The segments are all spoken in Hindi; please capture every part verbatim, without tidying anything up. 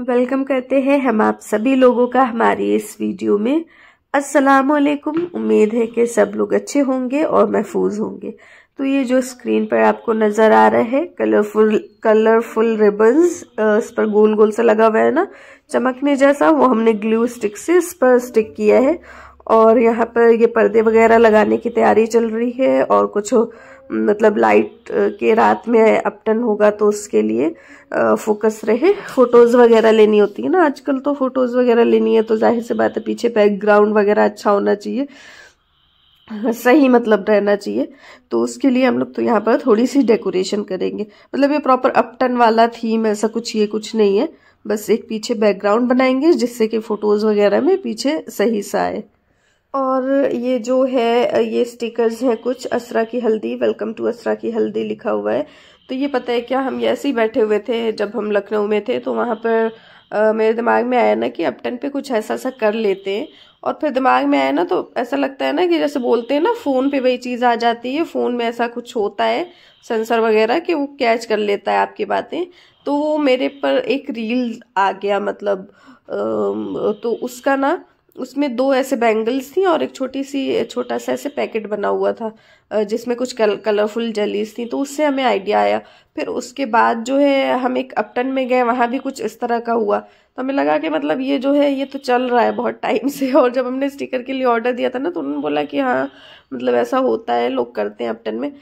वेलकम करते हैं हम आप सभी लोगों का हमारी इस वीडियो में। अस्सलाम वालेकुम। उम्मीद है कि सब लोग अच्छे होंगे और महफूज होंगे। तो ये जो स्क्रीन पर आपको नज़र आ रहा है कलरफुल कलरफुल रिबन्स, इस पर गोल गोल सा लगा हुआ है ना चमकने जैसा, वो हमने ग्लू स्टिक से इस पर स्टिक किया है। और यहाँ पर ये पर्दे वगैरह लगाने की तैयारी चल रही है और कुछ मतलब लाइट के रात में अपटन होगा तो उसके लिए फोकस रहे। फ़ोटोज़ वगैरह लेनी होती है ना आजकल, तो फ़ोटोज़ वगैरह लेनी है तो जाहिर सी बात है पीछे बैकग्राउंड वगैरह अच्छा होना चाहिए, सही मतलब रहना चाहिए। तो उसके लिए हम लोग तो यहाँ पर थोड़ी सी डेकोरेशन करेंगे। मतलब ये प्रॉपर अपटन वाला थीम ऐसा कुछ ये कुछ नहीं है, बस एक पीछे बैकग्राउंड बनाएंगे जिससे कि फ़ोटोज़ वगैरह में पीछे सही सा आए। और ये जो है ये स्टिकर्स हैं कुछ, असरा की हल्दी, वेलकम टू असरा की हल्दी लिखा हुआ है। तो ये पता है क्या, हम ऐसे ही बैठे हुए थे जब हम लखनऊ में थे, तो वहाँ पर आ, मेरे दिमाग में आया ना कि अपटन पे कुछ ऐसा सा कर लेते हैं। और फिर दिमाग में आया ना तो ऐसा लगता है ना कि जैसे बोलते हैं ना फ़ोन पे वही चीज़ आ जाती है, फ़ोन में ऐसा कुछ होता है सेंसर वगैरह कि वो कैच कर लेता है आपकी बातें। तो वो मेरे पर एक रील आ गया मतलब, तो उसका ना उसमें दो ऐसे बैंगल्स थी और एक छोटी सी छोटा सा ऐसे पैकेट बना हुआ था जिसमें कुछ कल, कलरफुल जेलीज थी। तो उससे हमें आइडिया आया। फिर उसके बाद जो है हम एक अपटन में गए, वहाँ भी कुछ इस तरह का हुआ। तो हमें लगा कि मतलब ये जो है ये तो चल रहा है बहुत टाइम से। और जब हमने स्टिकर के लिए ऑर्डर दिया था ना तो उन्होंने बोला कि हाँ मतलब ऐसा होता है, लोग करते हैं अपटन में।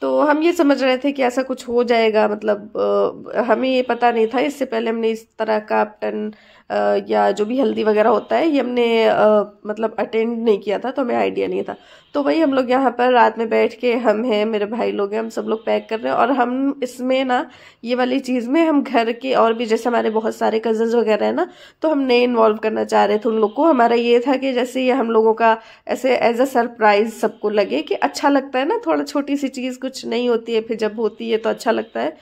तो हम ये समझ रहे थे कि ऐसा कुछ हो जाएगा, मतलब आ, हमें ये पता नहीं था। इससे पहले हमने इस तरह का अपटन आ, या जो भी हल्दी वगैरह होता है ये हमने आ, मतलब अटेंड नहीं किया था, तो हमें आइडिया नहीं था। तो वही हम लोग यहाँ पर रात में बैठ के, हम हैं मेरे भाई लोग हैं, हम सब लोग पैक कर रहे हैं। और हम इसमें ना ये वाली चीज़ में हम घर के और भी जैसे हमारे बहुत सारे कजन्स वगैरह हैं ना, तो हम नहीं इन्वॉल्व करना चाह रहे थे उन लोग को। हमारा ये था कि जैसे ये हम लोगों का ऐसे एज अ सरप्राइज़ सबको लगे कि अच्छा लगता है ना, थोड़ा छोटी सी चीज़ कुछ नहीं होती है, फिर जब होती है तो अच्छा लगता है।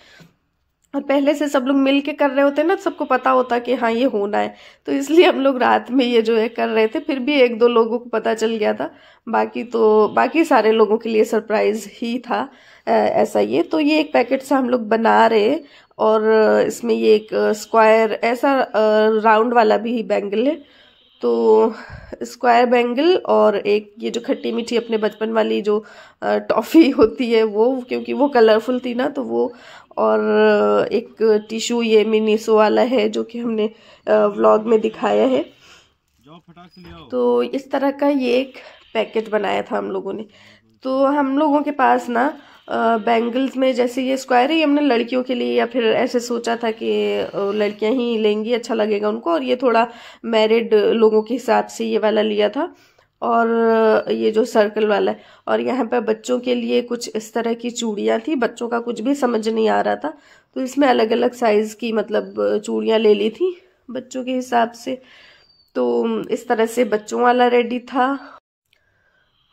और पहले से सब लोग मिल के कर रहे होते हैं ना, सबको पता होता कि हाँ ये होना है, तो इसलिए हम लोग रात में ये जो है कर रहे थे। फिर भी एक दो लोगों को पता चल गया था, बाकी तो बाकी सारे लोगों के लिए सरप्राइज़ ही था आ, ऐसा। ये तो ये एक पैकेट से हम लोग बना रहे हैं और इसमें ये एक स्क्वायर ऐसा राउंड वाला भी बैंगल है, तो स्क्वायर बैंगल और एक ये जो खट्टी मीठी अपने बचपन वाली जो टॉफ़ी होती है वो, क्योंकि वो कलरफुल थी ना तो वो, और एक टिशू ये मिनीसो वाला है जो कि हमने व्लॉग में दिखाया है। तो इस तरह का ये एक पैकेट बनाया था हम लोगों ने। तो हम लोगों के पास ना बैंगल्स में जैसे ये स्क्वायर है, ये हमने लड़कियों के लिए या फिर ऐसे सोचा था कि लड़कियां ही लेंगी, अच्छा लगेगा उनको। और ये थोड़ा मैरिड लोगों के हिसाब से ये वाला लिया था, और ये जो सर्कल वाला है। और यहाँ पर बच्चों के लिए कुछ इस तरह की चूड़ियाँ थी, बच्चों का कुछ भी समझ नहीं आ रहा था तो इसमें अलग अलग साइज़ की मतलब चूड़ियाँ ले ली थी बच्चों के हिसाब से। तो इस तरह से बच्चों वाला रेडी था।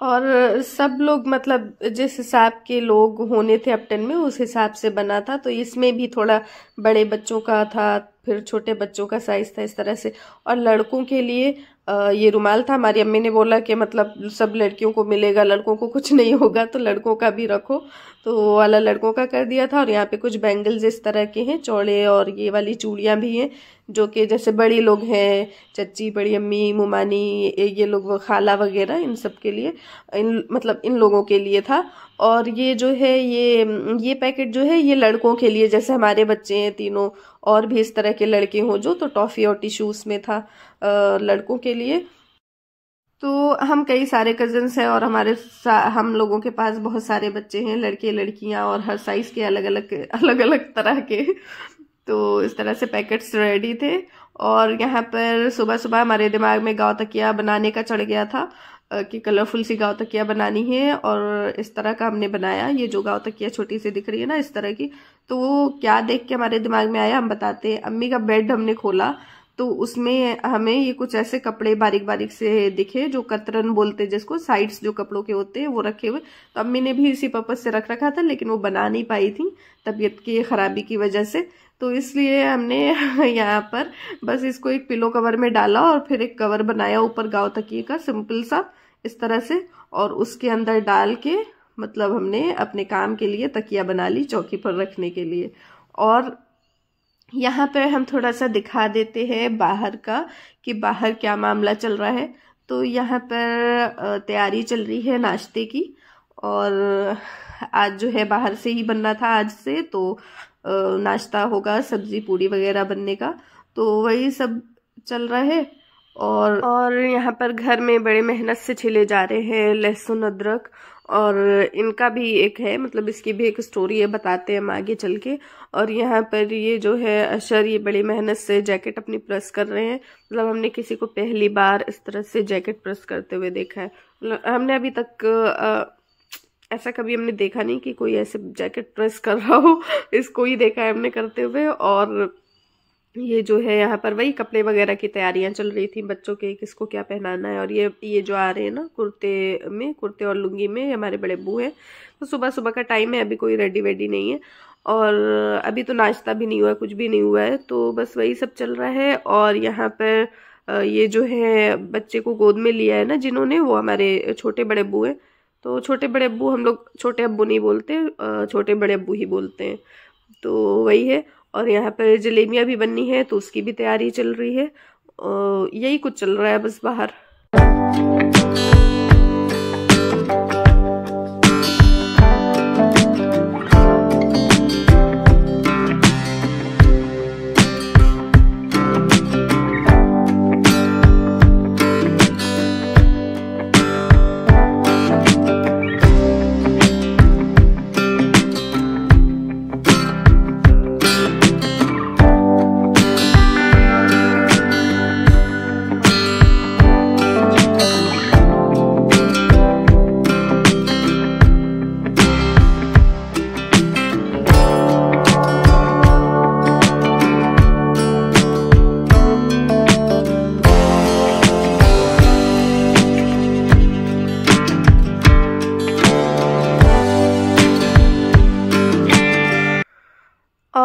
और सब लोग मतलब जिस हिसाब के लोग होने थे अपटन में उस हिसाब से बना था। तो इसमें भी थोड़ा बड़े बच्चों का था, फिर छोटे बच्चों का साइज़ था इस तरह से। और लड़कों के लिए ये रुमाल था। हमारी अम्मी ने बोला कि मतलब सब लड़कियों को मिलेगा, लड़कों को कुछ नहीं होगा तो लड़कों का भी रखो, तो वो वाला लड़कों का कर दिया था। और यहाँ पे कुछ बैंगल्स इस तरह के हैं चौड़े, और ये वाली चूड़ियाँ भी हैं जो कि जैसे बड़े लोग हैं, चच्ची, बड़ी अम्मी, मुमानी, ये लोग, खाला वगैरह, इन सब के लिए इन मतलब इन लोगों के लिए था। और ये जो है ये ये पैकेट जो है ये लड़कों के लिए, जैसे हमारे बच्चे हैं तीनों और भी इस तरह के लड़के हों जो, तो टॉफ़ी और टिश्यूज़ में था लड़कों के लिए। तो हम कई सारे कज़न्स हैं और हमारे हम लोगों के पास बहुत सारे बच्चे हैं, लड़के लड़कियां, और हर साइज़ के अलग अलग अलग अलग तरह के। तो इस तरह से पैकेट्स रेडी थे। और यहाँ पर सुबह सुबह हमारे दिमाग में गाँव तकिया बनाने का चढ़ गया था कि कलरफुल सी गाँव तकिया बनानी है, और इस तरह का हमने बनाया। ये जो गाँव तकिया छोटी सी दिख रही है ना इस तरह की, तो वो क्या देख के हमारे दिमाग में आया हम बताते हैं। अम्मी का बेड हमने खोला तो उसमें हमें ये कुछ ऐसे कपड़े बारीक बारीक से दिखे जो कतरन बोलते हैं जिसको, साइड्स जो कपड़ों के होते हैं वो रखे हुए। तो अम्मी ने भी इसी पर्पज़ से रख रखा था, लेकिन वो बना नहीं पाई थी तबीयत की ख़राबी की वजह से, तो इसलिए हमने यहाँ पर बस इसको एक पिलो कवर में डाला और फिर एक कवर बनाया ऊपर गाँव तकिए का सिंपल सा इस तरह से, और उसके अंदर डाल के मतलब हमने अपने काम के लिए तकिया बना ली चौकी पर रखने के लिए। और यहाँ पर हम थोड़ा सा दिखा देते हैं बाहर का कि बाहर क्या मामला चल रहा है। तो यहाँ पर तैयारी चल रही है नाश्ते की, और आज जो है बाहर से ही बनना था आज से, तो नाश्ता होगा, सब्जी पूरी वगैरह बनने का, तो वही सब चल रहा है। और और यहाँ पर घर में बड़े मेहनत से छिले जा रहे हैं लहसुन अदरक, और इनका भी एक है, मतलब इसकी भी एक स्टोरी है, बताते हैं हम आगे चल के। और यहाँ पर ये जो है अशर, ये बड़ी मेहनत से जैकेट अपनी प्रेस कर रहे हैं, मतलब हमने किसी को पहली बार इस तरह से जैकेट प्रेस करते हुए देखा है, मतलब हमने अभी तक आ, ऐसा कभी हमने देखा नहीं कि कोई ऐसे जैकेट प्रेस कर रहा हो, इसको ही देखा है हमने करते हुए। और ये जो है यहाँ पर वही कपड़े वगैरह की तैयारियां चल रही थी बच्चों के, किसको क्या पहनाना है। और ये ये जो आ रहे हैं ना कुर्ते में, कुर्ते और लुंगी में, हमारे बड़े बू हैं। तो सुबह सुबह का टाइम है, अभी कोई रेडी वेडी नहीं है, और अभी तो नाश्ता भी नहीं हुआ, कुछ भी नहीं हुआ है, तो बस वही सब चल रहा है। और यहाँ पर ये जो है बच्चे को गोद में लिया है ना जिन्होंने, वो हमारे छोटे बड़े बू हैं। तो छोटे बड़े अब्बू, हम लोग छोटे अब्बू नहीं बोलते, छोटे बड़े अब्बू ही बोलते हैं, तो वही है। और यहाँ पर जलेबियाँ भी बननी है, तो उसकी भी तैयारी चल रही है, और यही कुछ चल रहा है बस बाहर।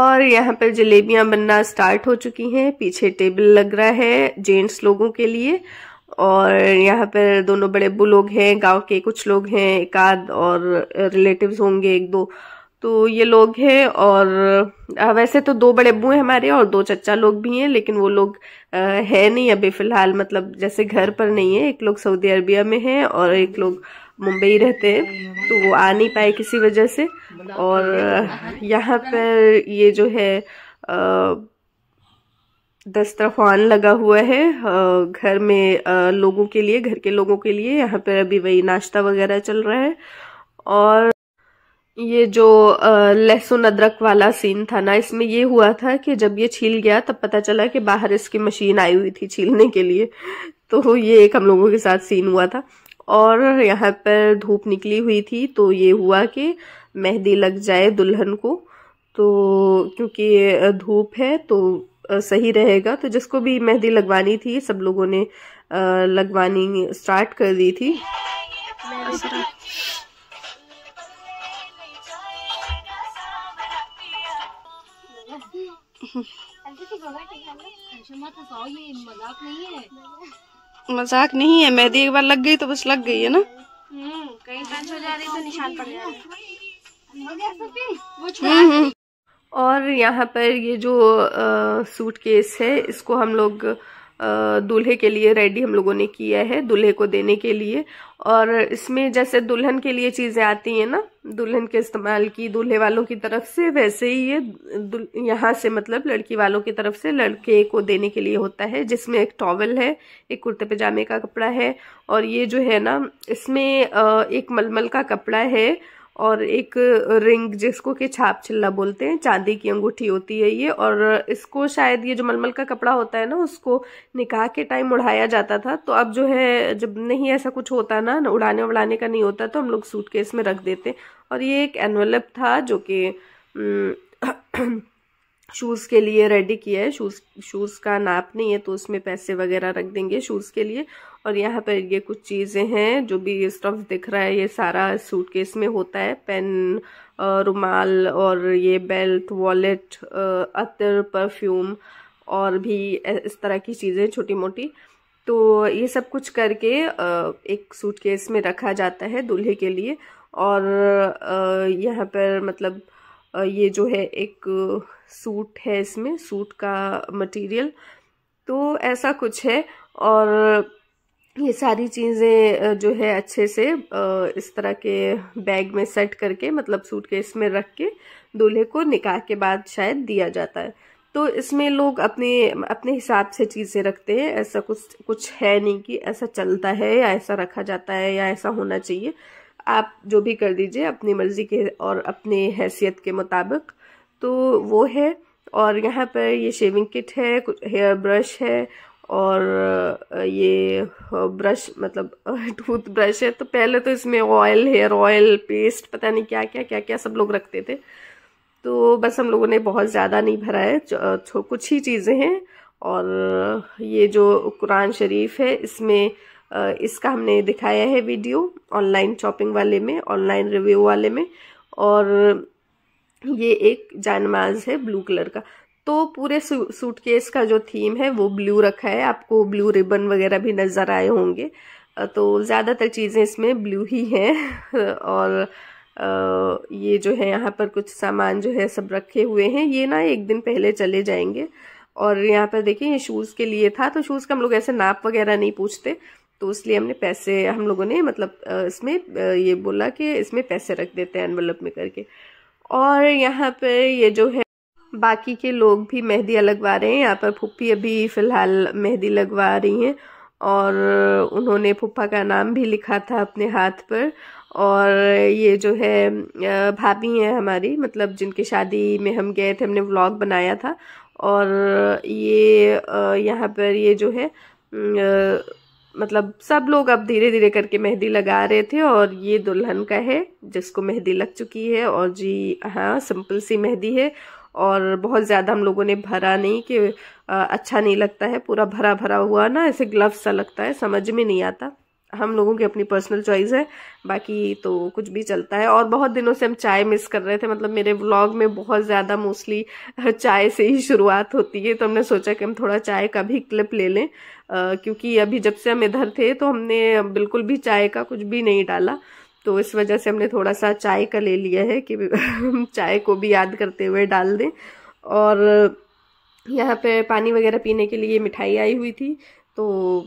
और यहाँ पर जलेबियाँ बनना स्टार्ट हो चुकी हैं, पीछे टेबल लग रहा है जेंट्स लोगों के लिए, और यहाँ पर दोनों बड़े अब्बू लोग हैं, गांव के कुछ लोग हैं एक आध, और रिलेटिव्स होंगे एक दो, तो ये लोग हैं। और वैसे तो दो बड़े अब्बू हैं हमारे और दो चचा लोग भी हैं, लेकिन वो लोग है नहीं अभी फ़िलहाल, मतलब जैसे घर पर नहीं है, एक लोग सऊदी अरबिया में हैं और एक लोग मुंबई रहते हैं, तो वो आ नहीं पाए किसी वजह से। और यहाँ पर ये जो है दस्तरखान लगा हुआ है घर में लोगों के लिए, घर के लोगों के लिए। यहाँ पर अभी वही नाश्ता वगैरह चल रहा है। और ये जो लहसुन अदरक वाला सीन था ना, इसमें ये हुआ था कि जब ये छील गया तब पता चला कि बाहर इसकी मशीन आई हुई थी छीलने के लिए, तो ये एक हम लोगों के साथ सीन हुआ था। और यहाँ पर धूप निकली हुई थी, तो ये हुआ कि मेहंदी लग जाए दुल्हन को, तो क्योंकि धूप है तो सही रहेगा, तो जिसको भी मेहंदी लगवानी थी सब लोगों ने लगवानी स्टार्ट कर दी थी। मजाक नहीं है, मजाक नहीं है, मेहंदी एक बार लग गई तो बस लग गई है ना। कहीं टच हो जा रही तो निशान पड़ जाएगा। और यहाँ पर ये जो सूटकेस है, इसको हम लोग दूल्हे के लिए रेडी हम लोगों ने किया है, दूल्हे को देने के लिए। और इसमें जैसे दुल्हन के लिए चीजें आती हैं ना दुल्हन के इस्तेमाल की दूल्हे वालों की तरफ से, वैसे ही ये यहाँ से मतलब लड़की वालों की तरफ से लड़के को देने के लिए होता है, जिसमें एक टॉवल है, एक कुर्ते पजामे का कपड़ा है, और ये जो है ना इसमें एक मलमल का कपड़ा है, और एक रिंग जिसको के छाप छिल्ला बोलते हैं, चांदी की अंगूठी होती है ये। और इसको शायद ये जो मलमल का कपड़ा होता है ना उसको निकाह के टाइम उड़ाया जाता था, तो अब जो है जब नहीं ऐसा कुछ होता ना, उड़ाने उड़ाने का नहीं होता, तो हम लोग सूटकेस में रख देते। और ये एक एनवेलप था जो कि शूज़ के लिए रेडी किया है, शूज़ शूज़ का नाप नहीं है तो उसमें पैसे वगैरह रख देंगे शूज़ के लिए। और यहाँ पर ये कुछ चीज़ें हैं, जो भी ये स्टफ दिख रहा है ये सारा सूटकेस में होता है, पेन, रुमाल, और ये बेल्ट, वॉलेट, अतर, परफ्यूम, और भी इस तरह की चीज़ें छोटी मोटी। तो ये सब कुछ करके एक सूटकेस में रखा जाता है दूल्हे के लिए। और यहाँ पर मतलब ये जो है एक सूट है, इसमें सूट का मटेरियल, तो ऐसा कुछ है। और ये सारी चीज़ें जो है अच्छे से इस तरह के बैग में सेट करके, मतलब सूटकेस में रख के दूल्हे को निकाह के बाद शायद दिया जाता है। तो इसमें लोग अपने अपने हिसाब से चीज़ें रखते हैं, ऐसा कुछ कुछ है नहीं कि ऐसा चलता है या ऐसा रखा जाता है या ऐसा होना चाहिए। आप जो भी कर दीजिए अपनी मर्ज़ी के और अपने हैसियत के मुताबिक, तो वो है। और यहाँ पर ये शेविंग किट है, कुछ हेयर ब्रश है और ये ब्रश मतलब टूथ ब्रश है। तो पहले तो इसमें ऑयल, हेयर ऑयल, पेस्ट, पता नहीं क्या क्या क्या क्या सब लोग रखते थे। तो बस हम लोगों ने बहुत ज़्यादा नहीं भरा है, कुछ ही चीज़ें हैं। और ये जो कुरान शरीफ है, इसमें इसका हमने दिखाया है वीडियो ऑनलाइन शॉपिंग वाले में, ऑनलाइन रिव्यू वाले में। और ये एक जानमाज है ब्लू कलर का। तो पूरे सूटकेस का जो थीम है वो ब्लू रखा है, आपको ब्लू रिबन वगैरह भी नज़र आए होंगे। तो ज़्यादातर चीज़ें इसमें ब्लू ही हैं। और ये जो है यहाँ पर कुछ सामान जो है सब रखे हुए हैं, ये ना एक दिन पहले चले जाएंगे। और यहाँ पर देखिए ये शूज़ के लिए था, तो शूज़ का हम लोग ऐसे नाप वगैरह नहीं पूछते, तो इसलिए हमने पैसे, हम लोगों ने मतलब इसमें ये बोला कि इसमें पैसे रख देते हैं एनवलप में करके। और यहाँ पर ये जो है बाकी के लोग भी मेहंदियाँ लगवा रहे हैं। यहाँ पर फुप्पी अभी फ़िलहाल मेहंदी लगवा रही हैं और उन्होंने फुप्पा का नाम भी लिखा था अपने हाथ पर। और ये जो है भाभी हैं हमारी, मतलब जिनकी शादी में हम गए थे, हमने व्लॉग बनाया था। और ये यहाँ पर ये जो है मतलब सब लोग अब धीरे धीरे करके मेहंदी लगा रहे थे। और ये दुल्हन का है जिसको मेहंदी लग चुकी है। और जी हाँ, सिंपल सी मेहंदी है और बहुत ज़्यादा हम लोगों ने भरा नहीं कि अच्छा नहीं लगता है। पूरा भरा भरा हुआ ना ऐसे ग्लव सा लगता है, समझ में नहीं आता। हम लोगों की अपनी पर्सनल चॉइस है, बाकी तो कुछ भी चलता है। और बहुत दिनों से हम चाय मिस कर रहे थे, मतलब मेरे व्लॉग में बहुत ज़्यादा मोस्टली चाय से ही शुरुआत होती है। तो हमने सोचा कि हम थोड़ा चाय का भी क्लिप ले लें, क्योंकि अभी जब से हम इधर थे तो हमने बिल्कुल भी चाय का कुछ भी नहीं डाला। तो इस वजह से हमने थोड़ा सा चाय का ले लिया है कि चाय को भी याद करते हुए डाल दें। और यहाँ पे पानी वगैरह पीने के लिए मिठाई आई हुई थी, तो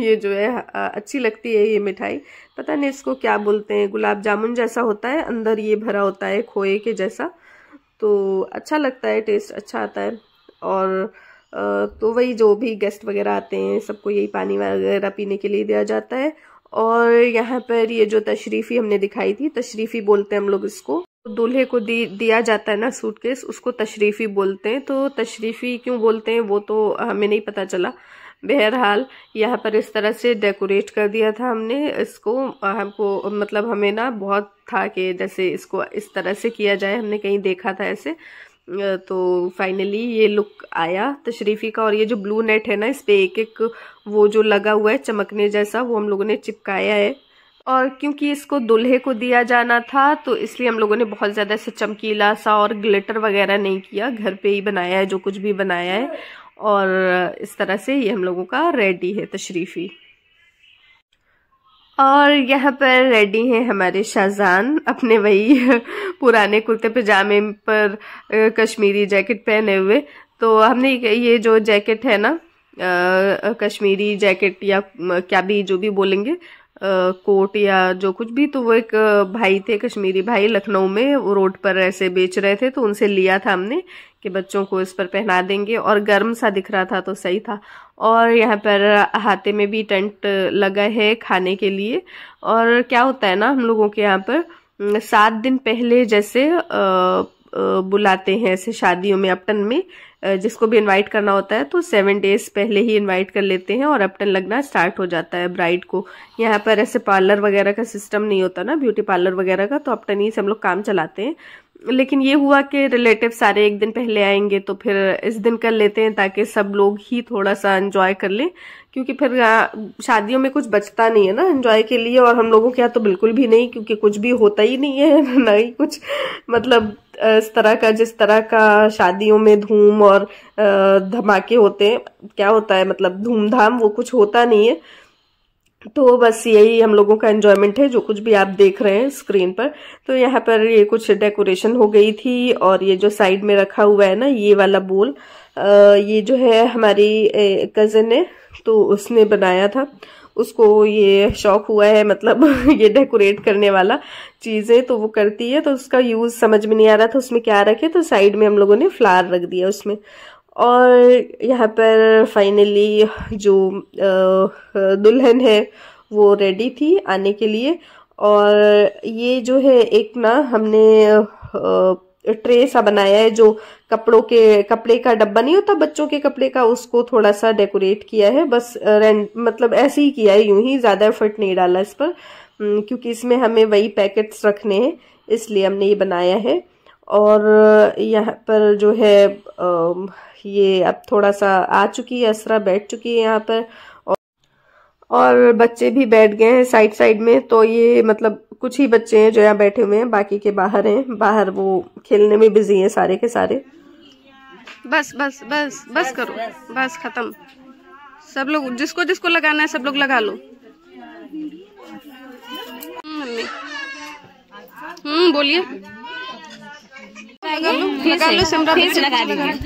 ये जो है अच्छी लगती है ये मिठाई, पता नहीं इसको क्या बोलते हैं, गुलाब जामुन जैसा होता है, अंदर ये भरा होता है खोए के जैसा, तो अच्छा लगता है, टेस्ट अच्छा आता है। और तो वही जो भी गेस्ट वगैरह आते हैं सबको यही पानी वगैरह पीने के लिए दिया जाता है। और यहाँ पर ये जो तशरीफ़ी हमने दिखाई थी, तशरीफ़ी बोलते हैं हम लोग इसको, दूल्हे को दी दिया जाता है ना सूटकेस, उसको तशरीफ़ी बोलते हैं। तो तशरीफ़ी क्यों बोलते हैं वो तो हमें नहीं पता चला। बहरहाल यहाँ पर इस तरह से डेकोरेट कर दिया था हमने इसको, हमको मतलब हमें ना बहुत था कि जैसे इसको इस तरह से किया जाए, हमने कहीं देखा था ऐसे। तो फाइनली ये लुक आया तशरीफ़ी का। और ये जो ब्लू नेट है ना, इस पर एक एक वो जो लगा हुआ है चमकने जैसा, वो हम लोगों ने चिपकाया है। और क्योंकि इसको दूल्हे को दिया जाना था, तो इसलिए हम लोगों ने बहुत ज़्यादा से चमकीला सा और ग्लिटर वगैरह नहीं किया, घर पे ही बनाया है जो कुछ भी बनाया है। और इस तरह से ये हम लोगों का रेडी है तशरीफ़ी। और यहाँ पर रेडी हैं हमारे शाहजान, अपने वही पुराने कुर्ते पजामे पर कश्मीरी जैकेट पहने हुए। तो हमने ये जो जैकेट है ना, कश्मीरी जैकेट या क्या भी जो भी बोलेंगे, कोट या जो कुछ भी, तो वो एक भाई थे, कश्मीरी भाई, लखनऊ में वो रोड पर ऐसे बेच रहे थे, तो उनसे लिया था हमने कि बच्चों को इस पर पहना देंगे। और गर्म सा दिख रहा था तो सही था। और यहाँ पर हाथे में भी टेंट लगा है खाने के लिए। और क्या होता है ना, हम लोगों के यहाँ पर सात दिन पहले जैसे बुलाते हैं ऐसे शादियों में, अपटन में जिसको भी इनवाइट करना होता है, तो सेवन डेज पहले ही इनवाइट कर लेते हैं और अपटन लगना स्टार्ट हो जाता है ब्राइड को। यहाँ पर ऐसे पार्लर वगैरह का सिस्टम नहीं होता ना, ब्यूटी पार्लर वगैरह का, तो अपटन ही से हम लोग काम चलाते हैं। लेकिन ये हुआ कि रिलेटिव सारे एक दिन पहले आएंगे, तो फिर इस दिन कर लेते हैं ताकि सब लोग ही थोड़ा सा एंजॉय कर लें, क्योंकि फिर शादियों में कुछ बचता नहीं है ना एंजॉय के लिए। और हम लोगों के यहाँ तो बिल्कुल भी नहीं, क्योंकि कुछ भी होता ही नहीं है, ना ही कुछ मतलब इस तरह का, जिस तरह का शादियों में धूम और धमाके होते हैं, क्या होता है मतलब धूमधाम, वो कुछ होता नहीं है। तो बस यही हम लोगों का एन्जॉयमेंट है, जो कुछ भी आप देख रहे हैं स्क्रीन पर। तो यहाँ पर ये कुछ डेकोरेशन हो गई थी, और ये जो साइड में रखा हुआ है ना ये वाला बोल, ये जो है हमारी कज़न है तो उसने बनाया था, उसको ये शौक हुआ है मतलब ये डेकोरेट करने वाला चीज़ें तो वो करती है। तो उसका यूज़ समझ में नहीं आ रहा था उसमें क्या रखे, तो साइड में हम लोगों ने फ्लावर रख दिया उसमें। और यहाँ पर फाइनली जो दुल्हन है वो रेडी थी आने के लिए। और ये जो है एक ना हमने ट्रे सा बनाया है, जो कपड़ों के कपड़े का डब्बा नहीं होता बच्चों के कपड़े का, उसको थोड़ा सा डेकोरेट किया है बस, मतलब ऐसे ही किया है, यूं ही, ज़्यादा एफर्ट नहीं डाला इस पर, क्योंकि इसमें हमें वही पैकेट्स रखने हैं इसलिए हमने ये बनाया है। और यहाँ पर जो है ये अब थोड़ा सा आ चुकी है असरा, बैठ चुकी है यहाँ पर, और बच्चे भी बैठ गए हैं साइड साइड में। तो ये मतलब कुछ ही बच्चे हैं जो यहाँ बैठे हुए हैं, बाकी के बाहर हैं, बाहर वो खेलने में बिजी हैं सारे के सारे। बस बस बस बस करो, बस खत्म, सब लोग जिसको जिसको लगाना है सब लोग लगा लो। हम्म बोलिए, लगा लो, लगा लो, सिमरा फिर लगा दीजिए।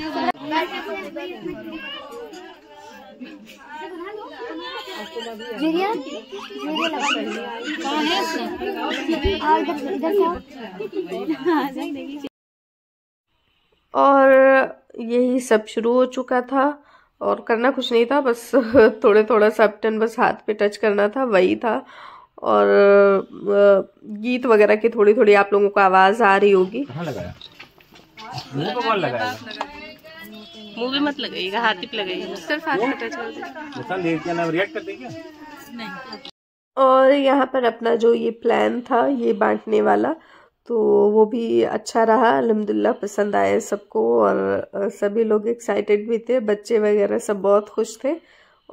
और यही सब शुरू हो चुका था, और करना कुछ नहीं था, बस थोड़े थोड़ा सा अपटन बस हाथ पे टच करना था, वही था। और गीत वगैरह की थोड़ी थोड़ी आप लोगों को आवाज आ रही होगी। कहाँ लगाया? मुंह पे कौन लगाएगा? मुंह पे मत लगाइएगा, हाथ पे लगाइएगा, सिर्फ हाथ पे टच कर देगा। नहीं। और यहाँ पर अपना जो ये प्लान था ये बांटने वाला, तो वो भी अच्छा रहा अल्हम्दुलिल्लाह, पसंद आया सबको, और सभी लोग एक्साइटेड भी थे, बच्चे वगैरह सब बहुत खुश थे।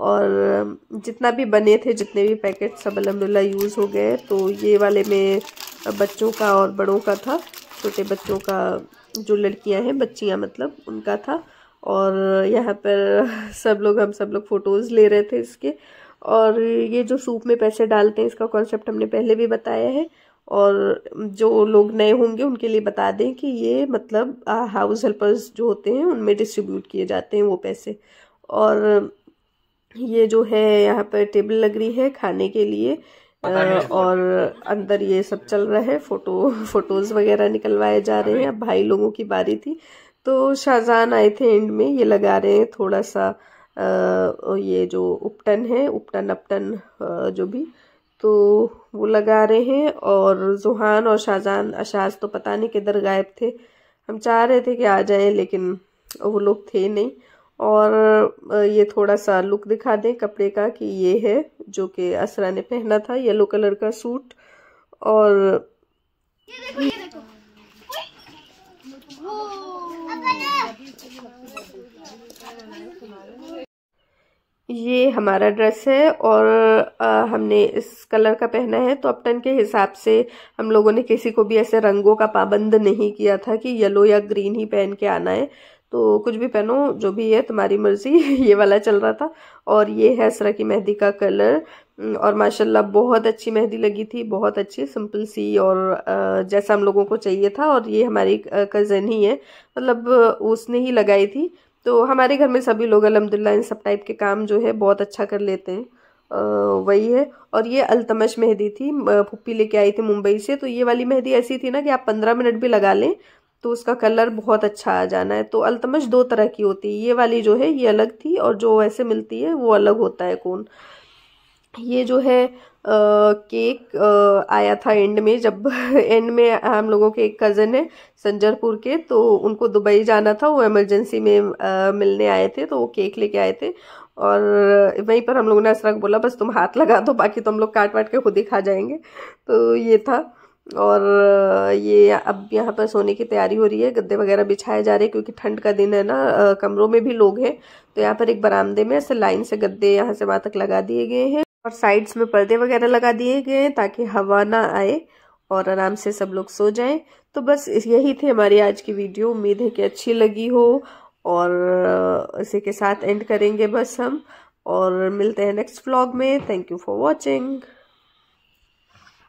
और जितना भी बने थे जितने भी पैकेट सब अल्हम्दुलिल्लाह यूज़ हो गए। तो ये वाले में बच्चों का और बड़ों का था, छोटे बच्चों का जो लड़कियां हैं बच्चियां मतलब उनका था। और यहाँ पर सब लोग हम सब लोग फ़ोटोज़ ले रहे थे इसके। और ये जो सूप में पैसे डालते हैं इसका कॉन्सेप्ट हमने पहले भी बताया है, और जो लोग नए होंगे उनके लिए बता दें कि ये मतलब हाउस हेल्पर्स जो होते हैं उनमें डिस्ट्रीब्यूट किए जाते हैं वो पैसे। और ये जो है यहाँ पर टेबल लग रही है खाने के लिए, और अंदर ये सब चल रहा है, फोटो फोटोज वगैरह निकलवाए जा रहे हैं। अब भाई लोगों की बारी थी, तो शाहजान आए थे एंड में, ये लगा रहे हैं थोड़ा सा आ, ये जो उपटन है, उपटन अपटन जो भी, तो वो लगा रहे हैं। और जुहान और शाहजान अशाज तो पता नहीं किधर गायब थे, हम चाह रहे थे कि आ जाएं लेकिन वो लोग थे नहीं। और ये थोड़ा सा लुक दिखा दें कपड़े का कि ये है जो कि असरा ने पहना था, येलो कलर का सूट। और ये देखो, ये देखो। ये हमारा ड्रेस है, और आ, हमने इस कलर का पहना है। तो अपटन के हिसाब से हम लोगों ने किसी को भी ऐसे रंगों का पाबंद नहीं किया था कि येलो या ग्रीन ही पहन के आना है, तो कुछ भी पहनो जो भी है तुम्हारी मर्जी, ये वाला चल रहा था। और ये है असरा की मेहंदी का कलर, और माशाल्लाह बहुत अच्छी मेहंदी लगी थी, बहुत अच्छी सिंपल सी, और जैसा हम लोगों को चाहिए था। और ये हमारी कज़न ही है, मतलब उसने ही लगाई थी। तो हमारे घर में सभी लोग अल्हम्दुलिल्लाह इन सब टाइप के काम जो है बहुत अच्छा कर लेते हैं, आ, वही है। और ये अल्तमश मेहंदी थी, फुप्पी लेके आई थी मुंबई से, तो ये वाली मेहंदी ऐसी थी ना कि आप पंद्रह मिनट भी लगा लें तो उसका कलर बहुत अच्छा आ जाना है। तो अल्तमश दो तरह की होती है, ये वाली जो है ये अलग थी, और जो ऐसे मिलती है वो अलग होता है कोन। ये जो है आ, केक आ, आया था एंड में, जब एंड में हम लोगों के एक कज़न है संजरपुर के, तो उनको दुबई जाना था, वो इमरजेंसी में आ, मिलने आए थे, तो वो केक लेके आए थे। और वहीं पर हम लोगों ने असरा को बोला बस तुम हाथ लगा दो, बाकी तो हम लोग काट वाट के खुद ही खा जाएंगे। तो ये था। और ये अब यहाँ पर सोने की तैयारी हो रही है, गद्दे वगैरह बिछाए जा रहे हैं क्योंकि ठंड का दिन है ना, कमरों में भी लोग हैं। तो यहाँ पर एक बरामदे में ऐसे लाइन से गद्दे यहाँ से वहाँ तक लगा दिए गए हैं, और साइड्स में पर्दे वगैरह लगा दिए गए हैं ताकि हवा ना आए और आराम से सब लोग सो जाएं। तो बस यही थी हमारी आज की वीडियो, उम्मीद है कि अच्छी लगी हो, और इसी के साथ एंड करेंगे बस हम। और मिलते हैं नेक्स्ट व्लॉग में। Thank you for watching.